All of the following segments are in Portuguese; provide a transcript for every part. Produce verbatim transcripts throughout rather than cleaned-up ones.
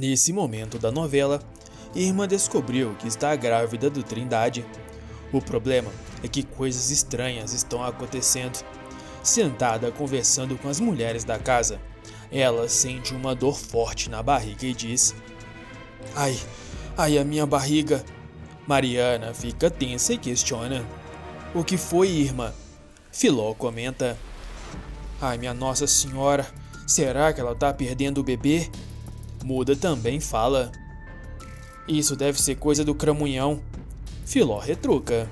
Nesse momento da novela, Irma descobriu que está grávida do Trindade. O problema é que coisas estranhas estão acontecendo. Sentada conversando com as mulheres da casa, ela sente uma dor forte na barriga e diz: Ai, ai a minha barriga. Mariana fica tensa e questiona: O que foi, Irma? Filó comenta: Ai, minha Nossa Senhora, será que ela tá perdendo o bebê? Muda também fala: Isso deve ser coisa do cramunhão. Filó retruca: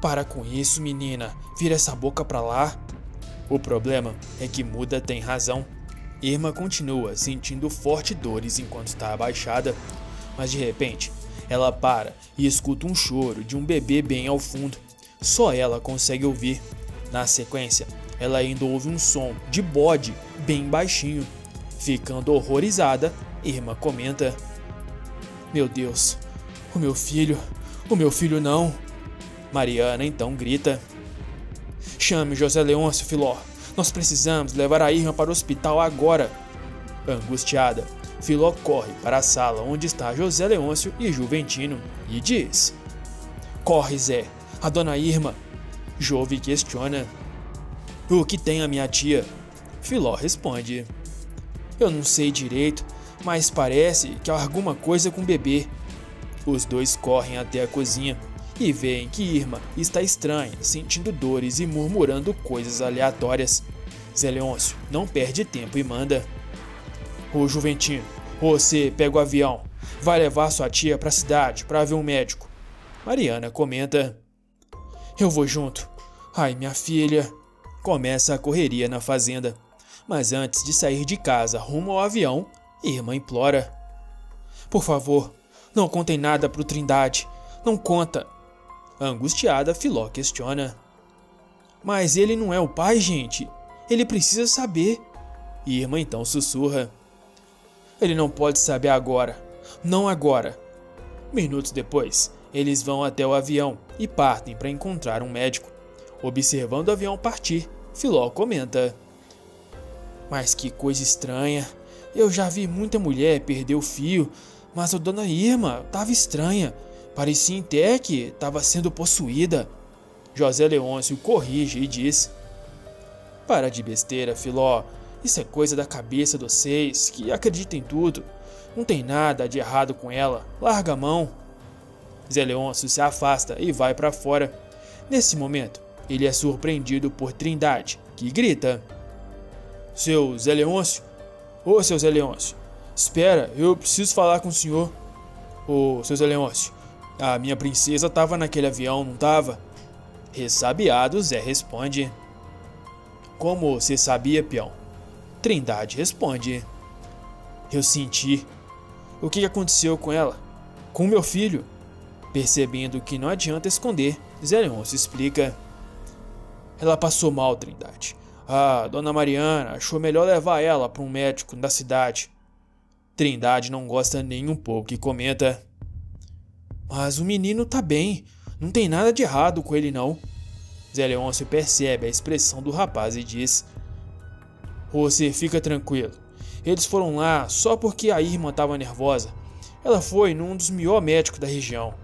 Para com isso, menina, vira essa boca pra lá. O problema é que Muda tem razão. Irma continua sentindo fortes dores enquanto está abaixada, mas de repente ela para e escuta um choro de um bebê bem ao fundo. Só ela consegue ouvir. Na sequência, ela ainda ouve um som de bode bem baixinho. Ficando horrorizada, Irma comenta: Meu Deus, o meu filho, o meu filho não. Mariana então grita: Chame José Leôncio, Filó. Nós precisamos levar a Irma para o hospital agora. Angustiada, Filó corre para a sala onde está José Leôncio e Juventino e diz: Corre, Zé, a dona Irma. Jove questiona: O que tem a minha tia? Filó responde: Eu não sei direito, mas parece que há alguma coisa com o bebê. Os dois correm até a cozinha e veem que Irma está estranha, sentindo dores e murmurando coisas aleatórias. Zé Leôncio não perde tempo e manda: Ô Juventino, você pega o avião, vai levar sua tia para a cidade para ver um médico. Mariana comenta: Eu vou junto. Ai, minha filha. Começa a correria na fazenda, mas antes de sair de casa rumo ao avião, Irma implora: Por favor, não contem nada pro Trindade, não conta. Angustiada, Filó questiona: Mas ele não é o pai, gente. Ele precisa saber. Irma então sussurra: Ele não pode saber agora. Não agora. Minutos depois, eles vão até o avião e partem para encontrar um médico. Observando o avião partir, Filó comenta: Mas que coisa estranha. Eu já vi muita mulher perder o fio, mas a dona Irma estava estranha. Parecia até que estava sendo possuída. José Leôncio corrige e diz: Para de besteira, Filó. Isso é coisa da cabeça de vocês, que acreditam em tudo. Não tem nada de errado com ela. Larga a mão. Zé Leôncio se afasta e vai para fora. Nesse momento, ele é surpreendido por Trindade, que grita: Seu Zé Leôncio? Ô, seu Zé Leôncio, espera, eu preciso falar com o senhor. Ô, seu Zé Leôncio, a minha princesa estava naquele avião, não estava? Ressabiado, Zé responde: Como você sabia, peão? Trindade responde: Eu senti. O que aconteceu com ela? Com meu filho? Percebendo que não adianta esconder, Zé Leôncio explica: Ela passou mal, Trindade. Ah, dona Mariana achou melhor levar ela para um médico da cidade. Trindade não gosta nem um pouco e comenta: Mas o menino tá bem, não tem nada de errado com ele não. Zé Leôncio percebe a expressão do rapaz e diz: Você fica tranquilo, eles foram lá só porque a irmã estava nervosa. Ela foi num dos melhores médicos da região,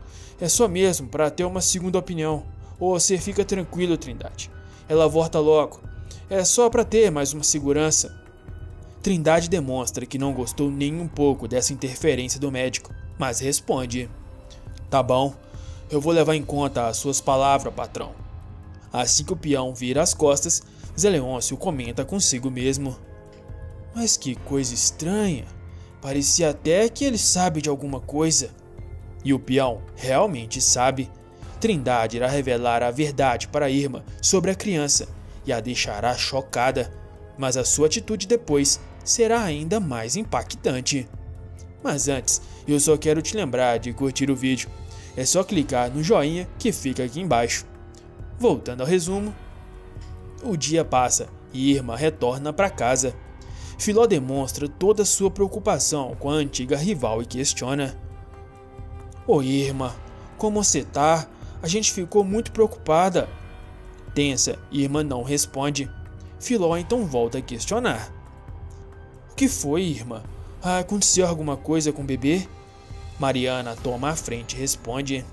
é só mesmo para ter uma segunda opinião. Você fica tranquilo, Trindade, ela volta logo, é só para ter mais uma segurança. Trindade demonstra que não gostou nem um pouco dessa interferência do médico, mas responde: Tá bom, eu vou levar em conta as suas palavras, patrão. Assim que o peão vira as costas, Zé Leôncio comenta consigo mesmo: Mas que coisa estranha, parecia até que ele sabe de alguma coisa. E o peão realmente sabe. Trindade irá revelar a verdade para Irma sobre a criança e a deixará chocada, mas a sua atitude depois será ainda mais impactante. Mas antes, eu só quero te lembrar de curtir o vídeo. É só clicar no joinha que fica aqui embaixo. Voltando ao resumo, o dia passa e Irma retorna para casa. Filó demonstra toda sua preocupação com a antiga rival e questiona: Ô Irma, como você tá? A gente ficou muito preocupada. Tensa, Irma não responde. Filó então volta a questionar: O que foi, Irma? Ah, aconteceu alguma coisa com o bebê? Mariana toma a frente e responde.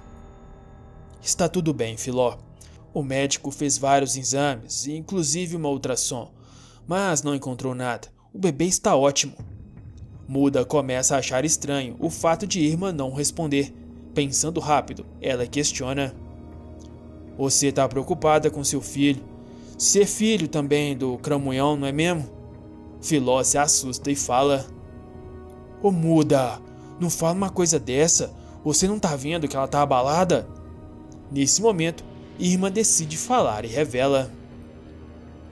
Está tudo bem, Filó. O médico fez vários exames, inclusive uma ultrassom, mas não encontrou nada. O bebê está ótimo. Muda começa a achar estranho o fato de Irma não responder. Pensando rápido, ela questiona. Você está preocupada com seu filho. Ser filho também do cramunhão, não é mesmo? Filó se assusta e fala. Ô Muda, não fala uma coisa dessa. Você não tá vendo que ela tá abalada? Nesse momento, Irma decide falar e revela.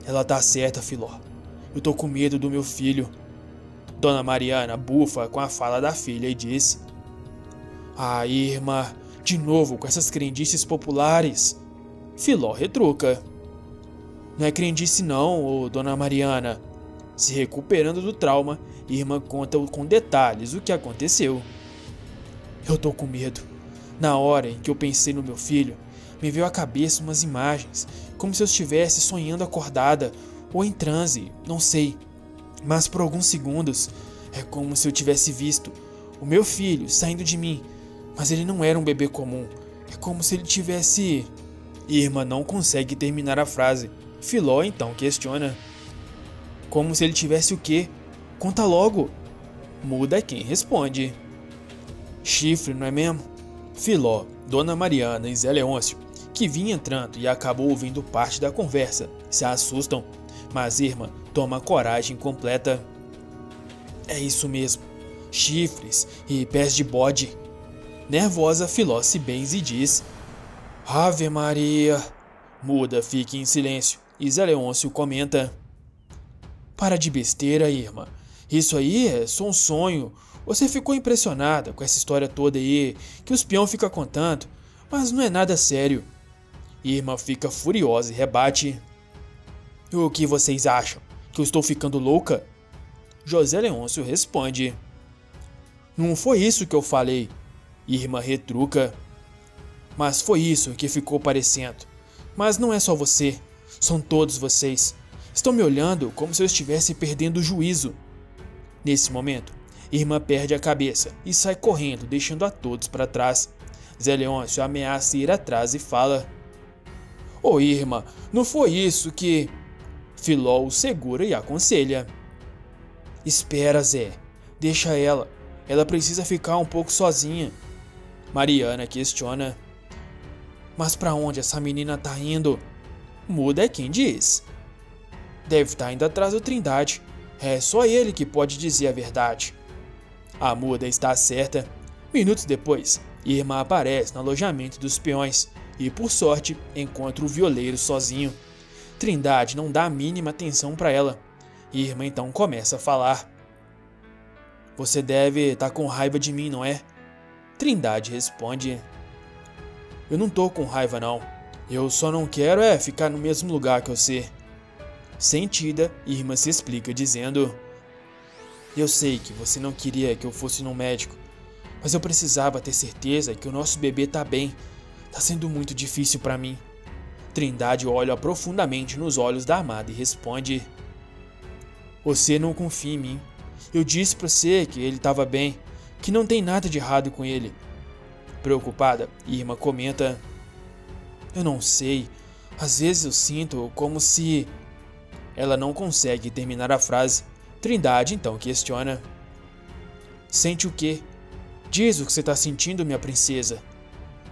Ela tá certa, Filó. Eu tô com medo do meu filho. Dona Mariana bufa com a fala da filha e disse. Ah, Irma, de novo com essas crendices populares. Filó retruca. Não é crendice não, ô Dona Mariana. Se recuperando do trauma, Irma conta com detalhes o que aconteceu. Eu tô com medo. Na hora em que eu pensei no meu filho, me veio à cabeça umas imagens, como se eu estivesse sonhando acordada ou em transe, não sei. Mas por alguns segundos, é como se eu tivesse visto o meu filho saindo de mim. Mas ele não era um bebê comum. É como se ele tivesse... Irma não consegue terminar a frase. Filó então questiona. Como se ele tivesse o quê? Conta logo. Muda quem responde. Chifre, não é mesmo? Filó, Dona Mariana e Zé Leôncio, que vinha entrando e acabou ouvindo parte da conversa, se assustam. Mas Irma toma coragem completa. É isso mesmo. Chifres e pés de bode. Nervosa, Filó se benze e diz. Ave Maria. Muda fica em silêncio e Zé Leôncio comenta. Para de besteira, Irma. Isso aí é só um sonho. Você ficou impressionada com essa história toda aí, que os peão ficam contando, mas não é nada sério. Irma fica furiosa e rebate. O que vocês acham? Que eu estou ficando louca? José Leôncio responde. Não foi isso que eu falei. Irma retruca. Mas foi isso que ficou parecendo. Mas não é só você. São todos vocês. Estão me olhando como se eu estivesse perdendo o juízo. Nesse momento, Irma perde a cabeça e sai correndo, deixando a todos para trás. Zé Leôncio ameaça ir atrás e fala. Ô Irma, não foi isso que... Filó o segura e aconselha. Espera, Zé. Deixa ela. Ela precisa ficar um pouco sozinha. Mariana questiona. Mas pra onde essa menina tá indo? Muda é quem diz. Deve estar indo atrás do Trindade. É só ele que pode dizer a verdade. A Muda está certa. Minutos depois, Irma aparece no alojamento dos peões e, por sorte, encontra o violeiro sozinho. Trindade não dá a mínima atenção para ela. Irma então começa a falar. Você deve estar com raiva de mim, não é? Trindade responde. Eu não tô com raiva não. Eu só não quero é ficar no mesmo lugar que você. Sentida, Irma se explica dizendo. Eu sei que você não queria que eu fosse num médico, mas eu precisava ter certeza que o nosso bebê tá bem. Tá sendo muito difícil para mim. Trindade olha profundamente nos olhos da amada e responde. Você não confia em mim. Eu disse pra você que ele tava bem, que não tem nada de errado com ele. Preocupada, Irma comenta. Eu não sei. Às vezes eu sinto como se... Ela não consegue terminar a frase. Trindade então questiona. Sente o quê? Diz o que você tá sentindo, minha princesa.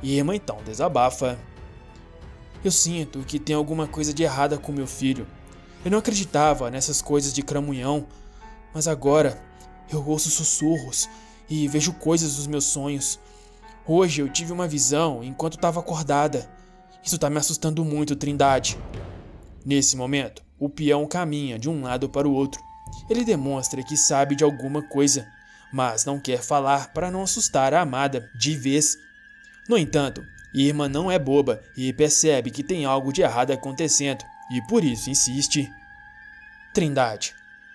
Irma então desabafa. Eu sinto que tem alguma coisa de errada com meu filho. Eu não acreditava nessas coisas de cramunhão. Mas agora eu ouço sussurros e vejo coisas dos meus sonhos. Hoje eu tive uma visão enquanto estava acordada. Isso está me assustando muito, Trindade. Nesse momento, o peão caminha de um lado para o outro. Ele demonstra que sabe de alguma coisa, mas não quer falar para não assustar a amada de vez. No entanto, Irma não é boba e percebe que tem algo de errado acontecendo e por isso insiste. Trindade,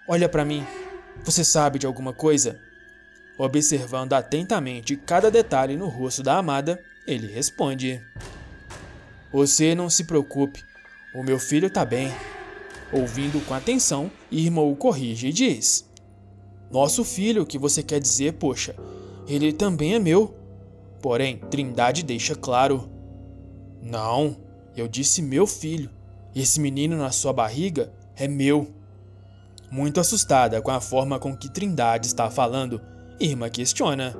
olha para mim. Você sabe de alguma coisa? Observando atentamente cada detalhe no rosto da amada, ele responde. Você não se preocupe, o meu filho tá bem. Ouvindo com atenção, Irma o corrige e diz. Nosso filho, que você quer dizer, poxa, ele também é meu. Porém, Trindade deixa claro. Não, eu disse meu filho. Esse menino na sua barriga é meu. Muito assustada com a forma com que Trindade está falando, Irma questiona.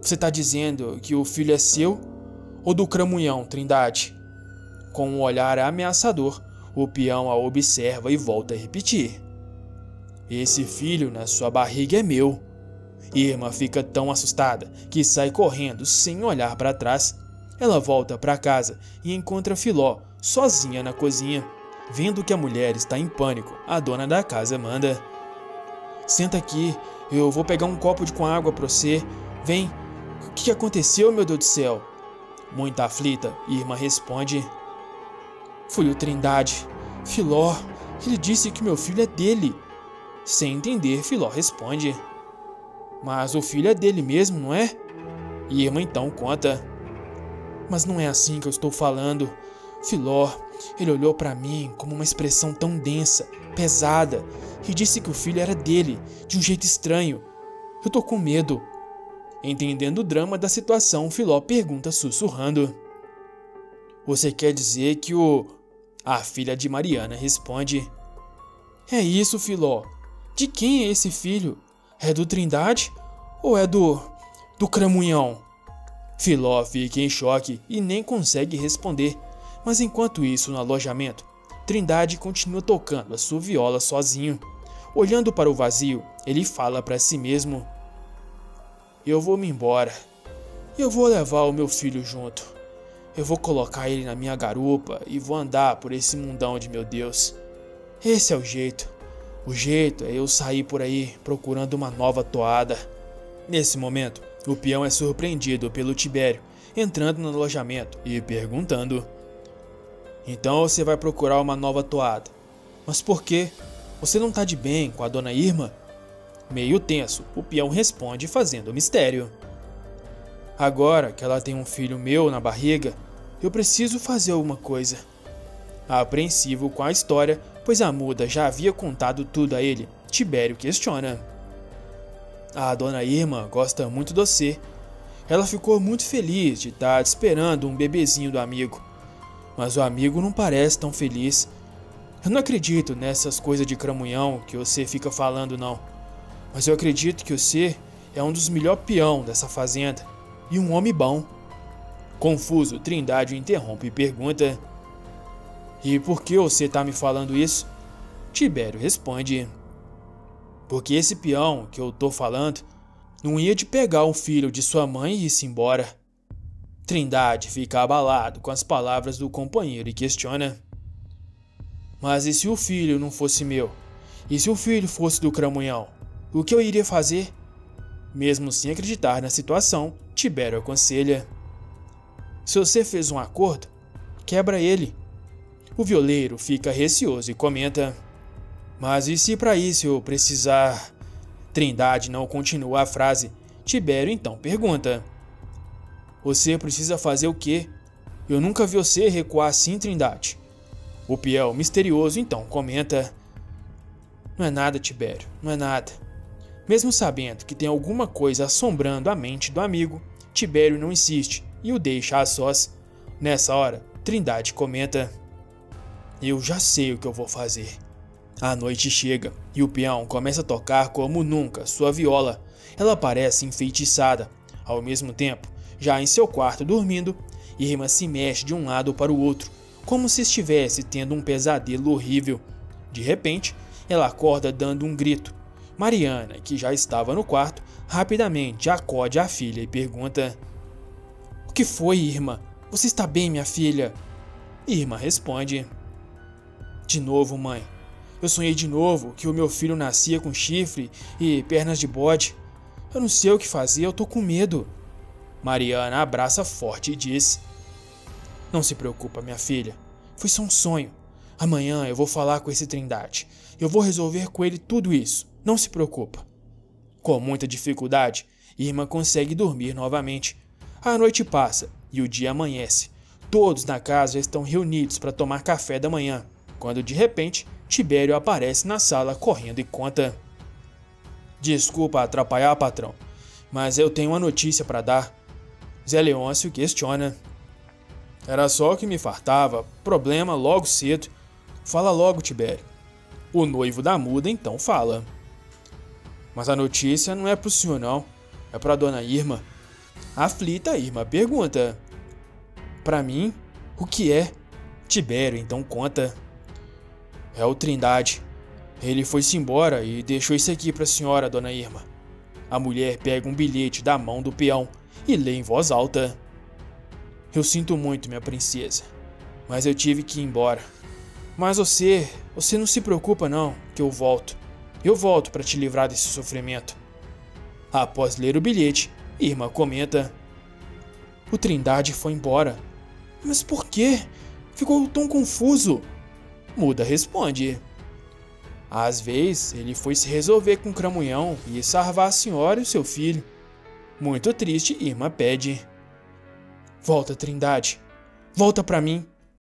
Você está dizendo que o filho é seu ou do cramunhão, Trindade? Com um olhar ameaçador, o peão a observa e volta a repetir. Esse filho na sua barriga é meu. Irma fica tão assustada que sai correndo sem olhar para trás. Ela volta para casa e encontra Filó sozinha na cozinha. Vendo que a mulher está em pânico, a dona da casa manda. Senta aqui, eu vou pegar um copo de com água para você. Vem, o que aconteceu, meu Deus do céu? Muito aflita, Irma responde. Foi o Trindade. Filó, ele disse que meu filho é dele. Sem entender, Filó responde. Mas o filho é dele mesmo, não é? Irma então conta. Mas não é assim que eu estou falando. Filó, ele olhou para mim com uma expressão tão densa, pesada, e disse que o filho era dele, de um jeito estranho. Eu tô com medo. Entendendo o drama da situação, Filó pergunta sussurrando. Você quer dizer que o... A filha de Mariana responde. É isso, Filó. De quem é esse filho? É do Trindade ou é do... do cramunhão? Filó fica em choque e nem consegue responder. Mas enquanto isso, no alojamento, Trindade continua tocando a sua viola sozinho. Olhando para o vazio, ele fala para si mesmo. Eu vou me embora. Eu vou levar o meu filho junto. Eu vou colocar ele na minha garupa e vou andar por esse mundão de meu Deus. Esse é o jeito. O jeito é eu sair por aí procurando uma nova toada. Nesse momento, o peão é surpreendido pelo Tibério, entrando no alojamento e perguntando. Então você vai procurar uma nova toada. Mas por quê? Você não tá de bem com a dona Irma? Meio tenso, o peão responde fazendo mistério. Agora que ela tem um filho meu na barriga, eu preciso fazer alguma coisa. Apreensivo com a história, pois a muda já havia contado tudo a ele, Tibério questiona. A dona Irma gosta muito de você. Ela ficou muito feliz de estar esperando um bebezinho do amigo. Mas o amigo não parece tão feliz. Eu não acredito nessas coisas de cramunhão que você fica falando não. Mas eu acredito que você é um dos melhores peão dessa fazenda. E um homem bom. Confuso, Trindade interrompe e pergunta. E por que você tá me falando isso? Tibério responde. Porque esse peão que eu tô falando não ia te pegar um filho de sua mãe e ir-se embora. Trindade fica abalado com as palavras do companheiro e questiona. Mas e se o filho não fosse meu? E se o filho fosse do cramunhão? O que eu iria fazer? Mesmo sem acreditar na situação, Tibério aconselha. Se você fez um acordo, quebra ele. O violeiro fica receoso e comenta. Mas e se para isso eu precisar? Trindade não continua a frase. Tibério então pergunta. Você precisa fazer o quê? Eu nunca vi você recuar assim, Trindade. O peão misterioso então comenta. Não é nada, Tibério, não é nada. Mesmo sabendo que tem alguma coisa assombrando a mente do amigo, Tibério não insiste e o deixa a sós. Nessa hora, Trindade comenta. Eu já sei o que eu vou fazer. A noite chega e o peão começa a tocar como nunca sua viola. Ela parece enfeitiçada. Ao mesmo tempo, já em seu quarto dormindo, Irma se mexe de um lado para o outro, como se estivesse tendo um pesadelo horrível. De repente, ela acorda dando um grito. Mariana, que já estava no quarto, rapidamente acode a filha e pergunta. O que foi, Irma? Você está bem, minha filha? Irma responde. De novo, mãe. Eu sonhei de novo que o meu filho nascia com chifre e pernas de bode. Eu não sei o que fazer, eu tô com medo. Mariana abraça forte e diz. Não se preocupa, minha filha. Foi só um sonho. Amanhã eu vou falar com esse Trindade. Eu vou resolver com ele tudo isso. Não se preocupa. Com muita dificuldade, Irma consegue dormir novamente. A noite passa e o dia amanhece. Todos na casa estão reunidos para tomar café da manhã. Quando de repente, Tibério aparece na sala correndo e conta. Desculpa atrapalhar, patrão, mas eu tenho uma notícia para dar. Zé Leôncio questiona. Era só o que me fartava. Problema logo cedo. Fala logo, Tibério. O noivo da muda então fala. Mas a notícia não é pro senhor, não. É pra dona Irma. Aflita, a Irma pergunta. Pra mim, o que é? Tibério então conta. É o Trindade. Ele foi-se embora e deixou isso aqui pra senhora, dona Irma. A mulher pega um bilhete da mão do peão e lê em voz alta. Eu sinto muito, minha princesa, mas eu tive que ir embora. Mas você, você não se preocupa não, que eu volto. Eu volto pra te livrar desse sofrimento. Após ler o bilhete, Irma comenta. O Trindade foi embora. Mas por quê? Ficou tão confuso. Muda responde. Às vezes, ele foi se resolver com o cramunhão e salvar a senhora e o seu filho. Muito triste, Irma pede. Volta, Trindade. Volta pra mim.